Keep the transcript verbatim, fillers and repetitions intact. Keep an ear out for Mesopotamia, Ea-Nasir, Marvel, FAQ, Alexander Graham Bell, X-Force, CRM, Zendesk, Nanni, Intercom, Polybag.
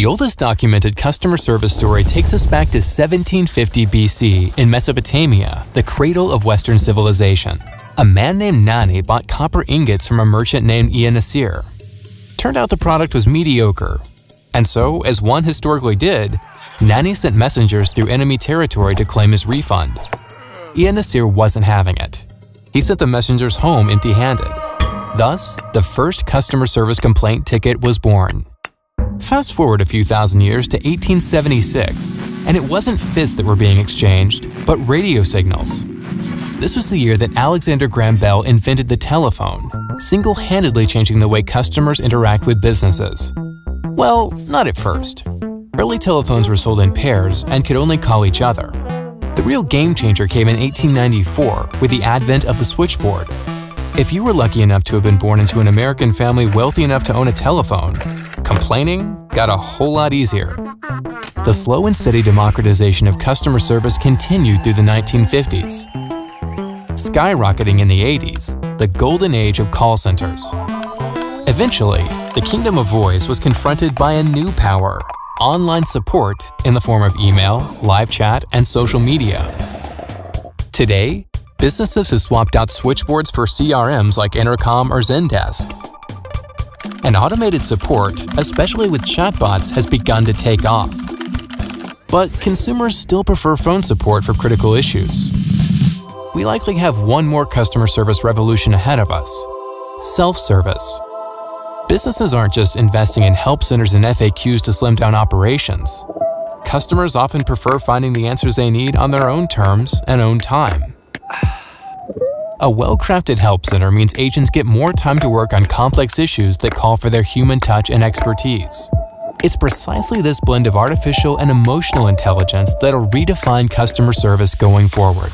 The oldest documented customer service story takes us back to seventeen fifty B C in Mesopotamia, the cradle of Western civilization. A man named Nanni bought copper ingots from a merchant named Ea-Nasir. Turned out the product was mediocre. And so, as one historically did, Nanni sent messengers through enemy territory to claim his refund. Ea-Nasir wasn't having it. He sent the messengers home empty-handed. Thus, the first customer service complaint ticket was born. Fast forward a few thousand years to eighteen seventy-six, and it wasn't fists that were being exchanged, but radio signals. This was the year that Alexander Graham Bell invented the telephone, single-handedly changing the way customers interact with businesses. Well, not at first. Early telephones were sold in pairs and could only call each other. The real game-changer came in eighteen ninety-four with the advent of the switchboard. If you were lucky enough to have been born into an American family wealthy enough to own a telephone, complaining got a whole lot easier. The slow and steady democratization of customer service continued through the nineteen fifties. Skyrocketing in the eighties, the golden age of call centers. Eventually, the kingdom of voice was confronted by a new power, online support in the form of email, live chat, and social media. Today, businesses have swapped out switchboards for C R Ms like Intercom or Zendesk. And automated support, especially with chatbots, has begun to take off. But consumers still prefer phone support for critical issues. We likely have one more customer service revolution ahead of us: self-service. Businesses aren't just investing in help centers and F A Qs to slim down operations. Customers often prefer finding the answers they need on their own terms and own time. A well-crafted help center means agents get more time to work on complex issues that call for their human touch and expertise. It's precisely this blend of artificial and emotional intelligence that'll redefine customer service going forward.